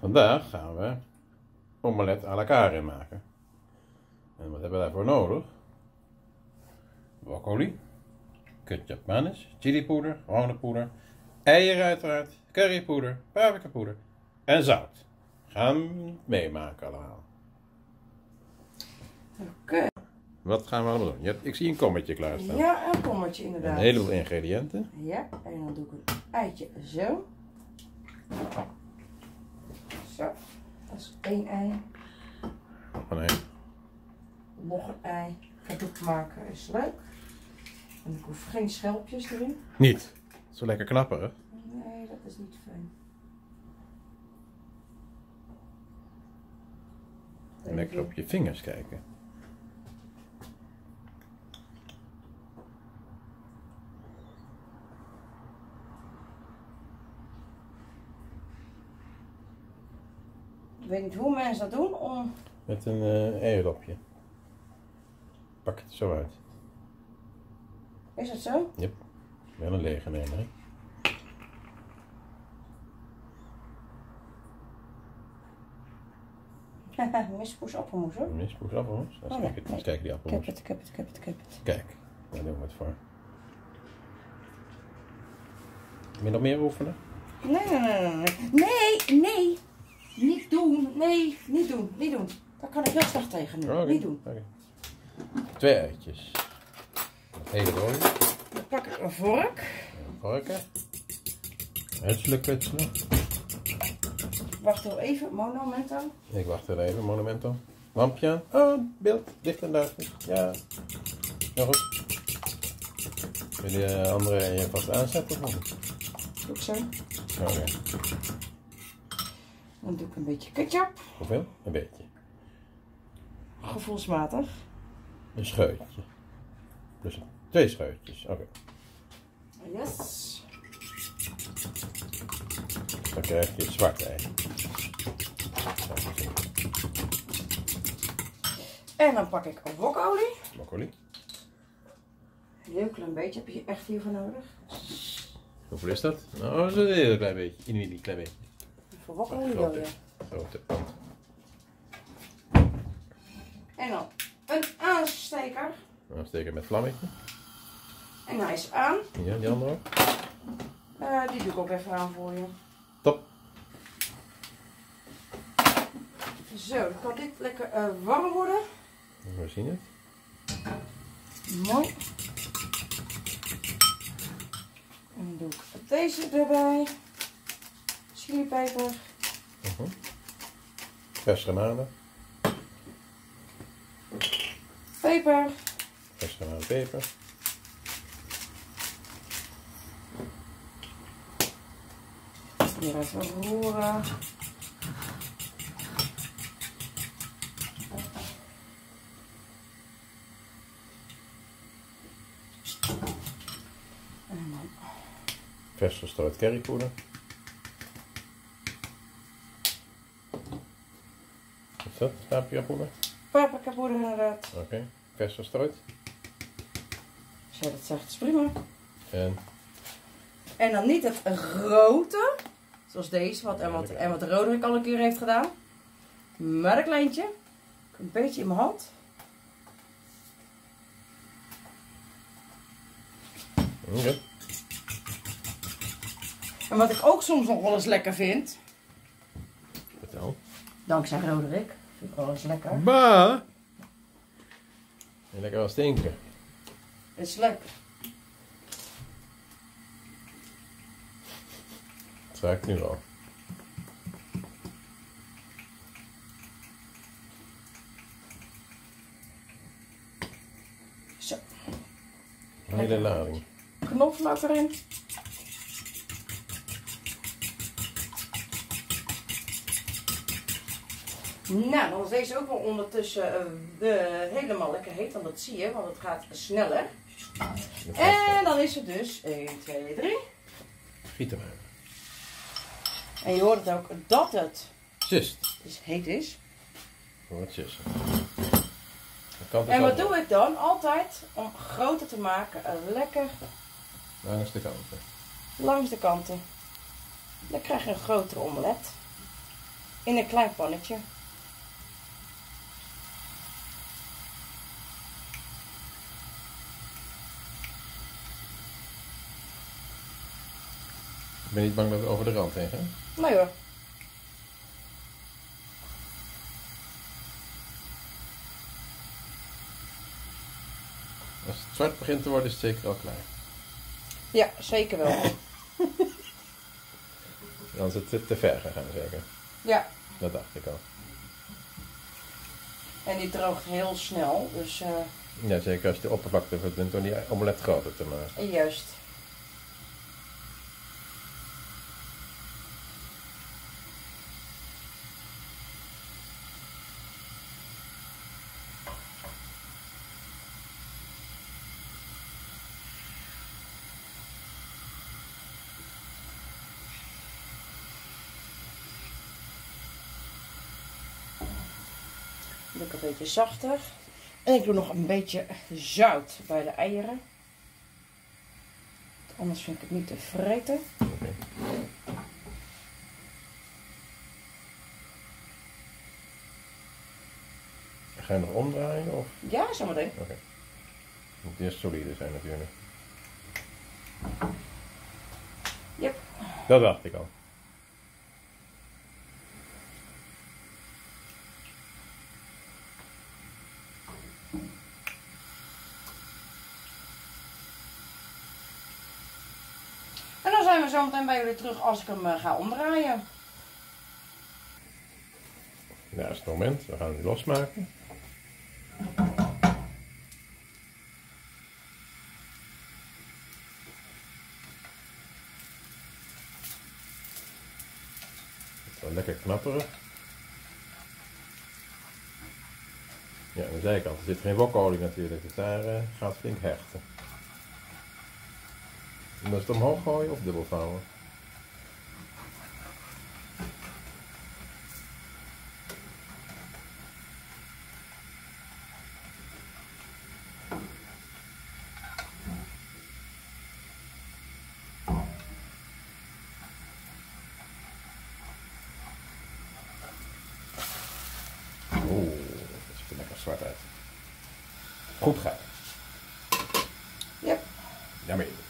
Vandaag gaan we omelet à la Carin maken. En wat hebben we daarvoor nodig? Broccoli, ketchup manis, chilipoeder, hornepoeder, eieren uiteraard, currypoeder, paprikapoeder en zout. Gaan we meemaken allemaal. Oké. Wat gaan we allemaal doen? Ik zie een kommetje klaarstaan. Ja, een kommetje inderdaad. Een heleboel ingrediënten. Ja, en dan doe ik een eitje zo. Zo, dat is 1 ei. Nog een ei. Nog een ei. Gedoek maken is leuk. En ik hoef geen schelpjes erin. Niet? Zo lekker knapperig. Nee, dat is niet fijn. Lekker op je vingers kijken. Ik weet niet hoe mensen dat doen om... Met een eierlopje. Pak het zo uit. Is dat zo? Yep. Wel een lege nemen, hè? Haha, mispoes appelmoes hoor. Mispoes appelmoes? Dan kijk die appelmoes. Ik heb het. Kijk, daar doen we het voor. Wil je nog meer oefenen? Nee. Niet doen, nee, niet doen. Daar kan ik heel slecht tegen nu. Okay. Niet doen. Okay. 2 eitjes. Dat hele rode. Dan pak ik een vork. Een vorkje. Hutselen. Wacht heel even, monumento. Ik wacht heel even, monumento. Lampje aan. Oh, beeld. Dicht en duidelijk. Ja. Nou goed. Wil je de andere vast aanzetten of niet? Doe ik zo. Oké. Okay. Dan doe ik een beetje ketchup. Hoeveel? Een beetje. Gevoelsmatig. Een scheutje. Dus 2 scheutjes. Oké. Okay. Yes. Dan krijg je het zwart ei. En dan pak ik wokolie. Wokolie. Een heel klein beetje heb je echt hiervoor nodig. Hoeveel is dat? Nou, dat is een heel klein beetje. Een klein beetje. Verwachten wil je. Grote pand. En dan een aansteker. Een aansteker met vlammetje. En hij is aan. Ja, die andere ook. Die doe ik ook even aan voor je. Top. Zo, dan kan dit lekker warm worden. We zien het. Mooi. En dan doe ik deze erbij. Chilipeper. Verse garnalen. Peper. Verse garnalen peper. Hier even roeren. En dan... Vers gestrooid currypoeder. Wat is dat? Paprikapoeder? Paprikapoeder inderdaad. Oké, okay. Vers verstrooid. Als jij dat zegt, is prima. En dan niet het grote, zoals deze, wat Roderick al een keer heeft gedaan. Maar een kleintje. Een beetje in mijn hand. Oké. Okay. En wat ik ook soms nog wel eens lekker vind. Vertel. Dankzij Roderick. Vind ik wel eens lekker. Bah! En lekker wel stinken. Het is lekker. Het ruikt nu al. Zo. Een hele lading. Knoflook erin. Nou, dan is deze ook wel ondertussen helemaal lekker heet, want dat zie je, want het gaat sneller. En dan is het dus 1, 2, 3. Giet hem uit. En je hoort het ook dat het zist. Dus heet is. Hoor het zist. En wat doe ik dan altijd om groter te maken? Lekker. Langs de kanten. Langs de kanten. Dan krijg je een grotere omelet. in een klein pannetje. Ben je niet bang dat het over de rand heen gaat? Nee hoor. Als het zwart begint te worden, is het zeker al klaar. Ja, zeker wel. Dan is het te ver gegaan, zeker? Ja. Dat dacht ik al. En die droogt heel snel, dus... Ja, zeker als je de oppervlakte verdunt om die omelet groter te maken. Juist. Doe ik een beetje zachter. En ik doe nog een beetje zout bij de eieren. Anders vind ik het niet te vreten. Okay. Ga je nog omdraaien? Of? Ja, zometeen. Oké. Okay. Het moet eerst solide zijn natuurlijk. Yep. Dat dacht ik al. Zo meteen bij jullie terug als ik hem ga omdraaien. Nou, is het moment. We gaan hem losmaken. Het is wel lekker knapperig. Ja, aan de zijkant. Er zit geen wokolie natuurlijk, dus daar gaat het flink hechten. En dan is het omhoog gooien of dubbel vouwen? Oeh, dat ziet er lekker zwart uit. Goed gaat. Ja. Yep. Daarmee.